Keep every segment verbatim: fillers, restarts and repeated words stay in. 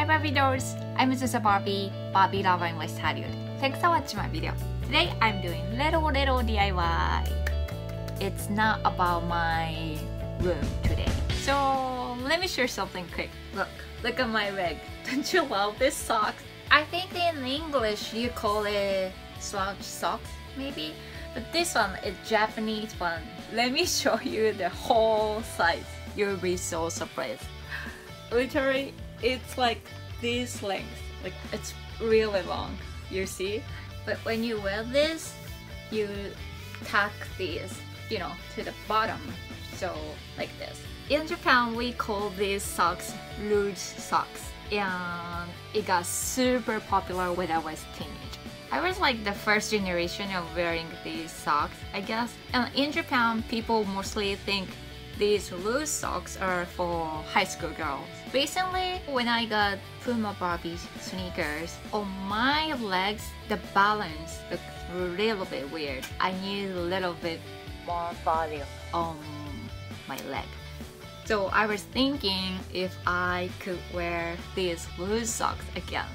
Hi Barbie dolls! I'm Azusa Barbie, Barbie lover in West Hollywood. Thanks for watching my video. Today I'm doing little little D I Y. It's not about my room today. So let me share something quick. Look, look at my leg. Don't you love this sock? I think in English you call it slouch socks, maybe? But this one is Japanese one. Let me show you the whole size. You'll be so surprised. Literally, it's like this length. Like, it's really long, you see? But when you wear this, you tuck this, you know, to the bottom. So, like this. In Japan, we call these socks rouge socks. And it got super popular when I was a teenager. I was like the first generation of wearing these socks, I guess. And in Japan, people mostly think these loose socks are for high school girls. Recently, when I got Puma Barbie sneakers, on my legs, the balance looked a little bit weird. I need a little bit more volume on my leg. So I was thinking if I could wear these loose socks again.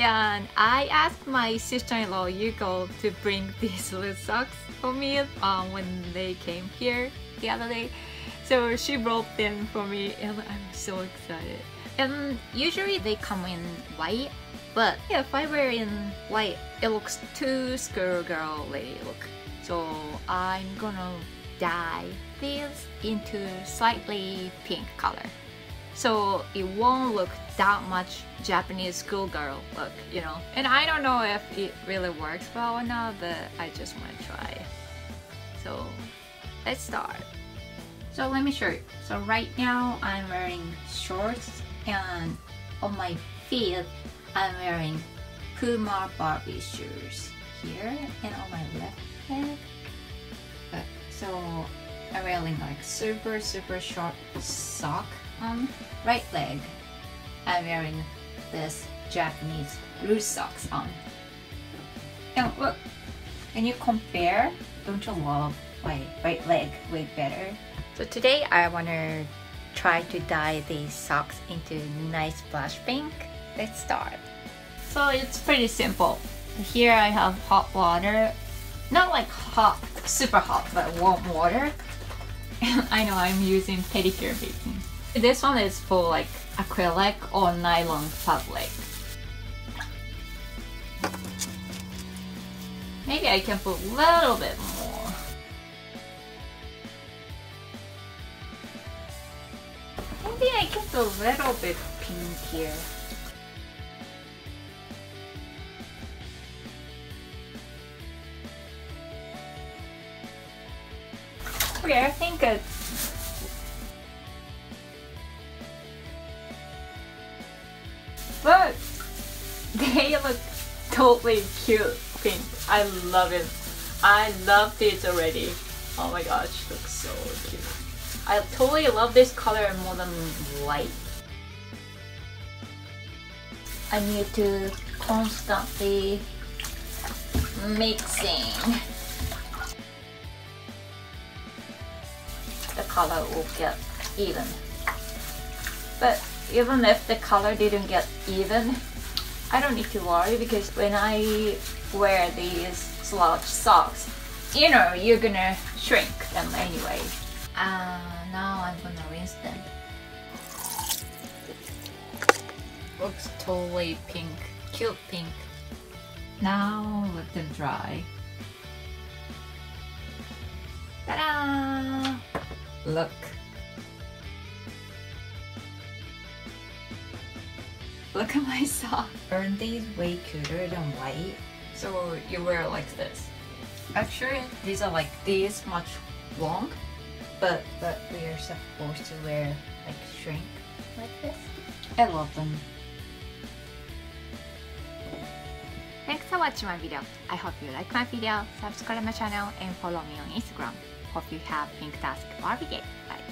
And I asked my sister-in-law Yuko to bring these loose socks for me um, when they came here the other day. So she brought them for me and I'm so excited. And usually they come in white, but if I wear in white, it looks too schoolgirly look. So I'm gonna dye these into slightly pink color. So it won't look that much Japanese schoolgirl look, you know. And I don't know if it really works well or not, but I just want to try it. So let's start. So let me show you. So right now I'm wearing shorts and on my feet I'm wearing Puma Barbie shoes here and on my left leg. So I'm wearing like super super short sock. Um, right leg, I'm wearing this Japanese rouge socks on. And look, when you compare, don't you love my right leg way better? So today I want to try to dye these socks into nice blush pink. Let's start. So it's pretty simple. Here I have hot water, not like hot, super hot, but warm water. And I know I'm using pedicure baking. This one is for like acrylic or nylon fabric. Maybe I can put a little bit more. Maybe I can put a little bit pink here. Okay, I think it's look! They look totally cute pink. I love it. I love these already. Oh my gosh, looks so cute. I totally love this color more than white. I need to constantly mixing. The color will get even. But even if the color didn't get even, I don't need to worry because when I wear these slouch socks, you know, you're gonna shrink them anyway. Uh, now I'm gonna rinse them. Looks totally pink, cute pink. Now let them dry. Ta-da! Look. Look at my sock. Aren't these way cuter than white? So you wear it like this. Actually, these are like this much long, but but we are supposed to wear like shrink like this. I love them. Thanks for watching my video. I hope you like my video. Subscribe my channel and follow me on Instagram. Hope you have fantastic Barbie day. Bye.